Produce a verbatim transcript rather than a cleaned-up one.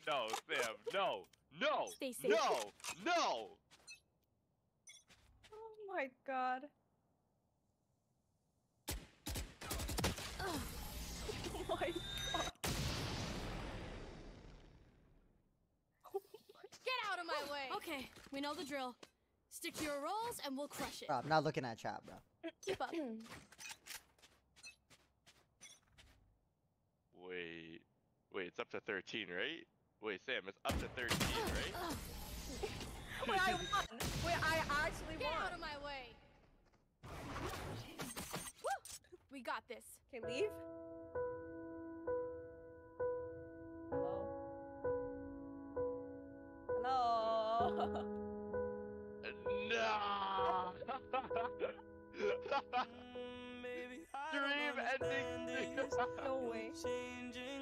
Stay, no, fam, no, no, Stay safe. no, no. Oh my god. Oh my god. Oh my. Get out of my way. Okay, we know the drill. Stick to your rolls and we'll crush it. Bro, I'm not looking at chat, bro. Keep up. Wait. Wait, it's up to thirteen, right? Wait, Sam, it's up to thirteen, right? Wait, I won! Wait, I actually Get won! Get out of my way! Woo! We got this. Okay, leave. Hello? Hello? No! Maybe I Dream ending! No way.